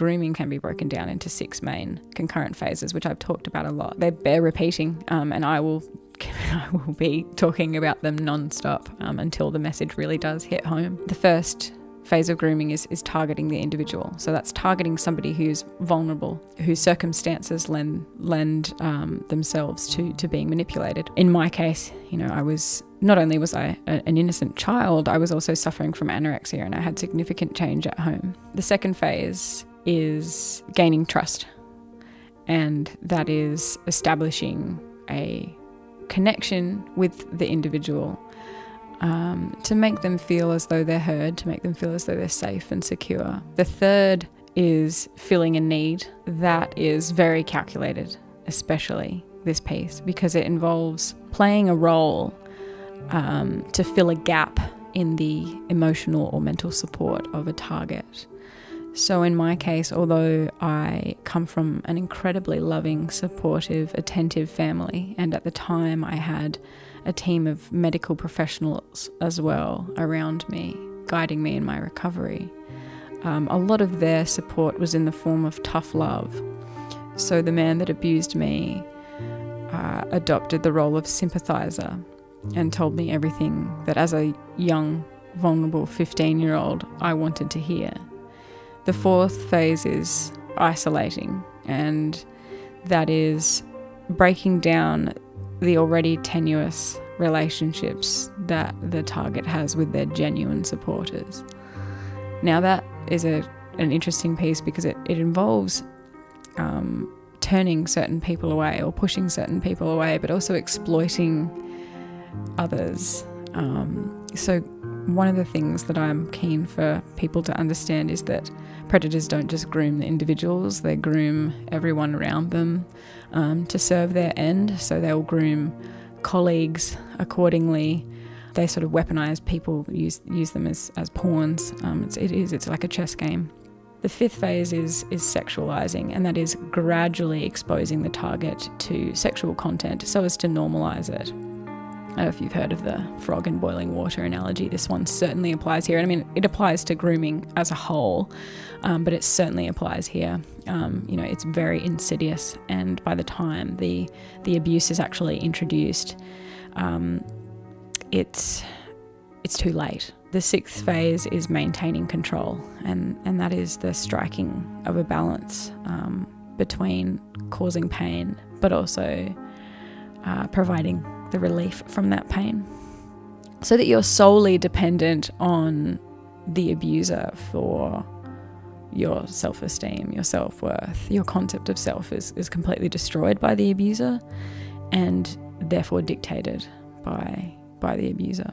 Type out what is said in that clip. grooming can be broken down into 6 main concurrent phases, which I've talked about a lot. They bear repeating, and I will be talking about them non-stop until the message really does hit home. The first phase of grooming is targeting the individual. So that's targeting somebody who's vulnerable, whose circumstances lend themselves to being manipulated. In my case, you know, not only was I an innocent child, I was also suffering from anorexia, and I had significant change at home. The second phase is gaining trust, and that is establishing a connection with the individual, to make them feel as though they're heard, to make them feel as though they're safe and secure. The third is filling a need. That is very calculated, especially this piece, because it involves playing a role to fill a gap in the emotional or mental support of a target. So in my case, although I come from an incredibly loving, supportive, attentive family, and at the time I had a team of medical professionals as well around me, guiding me in my recovery. A lot of their support was in the form of tough love. So the man that abused me adopted the role of sympathizer and told me everything that as a young, vulnerable 15-year-old I wanted to hear. The fourth phase is isolating, and that is breaking down the already tenuous relationships that the target has with their genuine supporters. Now that is an interesting piece because it involves turning certain people away or pushing certain people away, but also exploiting others. So one of the things that I'm keen for people to understand is that predators don't just groom the individuals, they groom everyone around them to serve their end. So they'll groom colleagues accordingly. They sort of weaponize people, use them as pawns. It's like a chess game. The fifth phase is sexualizing, and that is gradually exposing the target to sexual content so as to normalize it. I don't know if you've heard of the frog in boiling water analogy. This one certainly applies here. And I mean, it applies to grooming as a whole, but it certainly applies here. You know, it's very insidious, and by the time the abuse is actually introduced, it's too late. The sixth phase is maintaining control, and that is the striking of a balance between causing pain, but also providing the relief from that pain, so that you're solely dependent on the abuser for your self-esteem, your self-worth. Your concept of self is completely destroyed by the abuser, and therefore dictated by the abuser.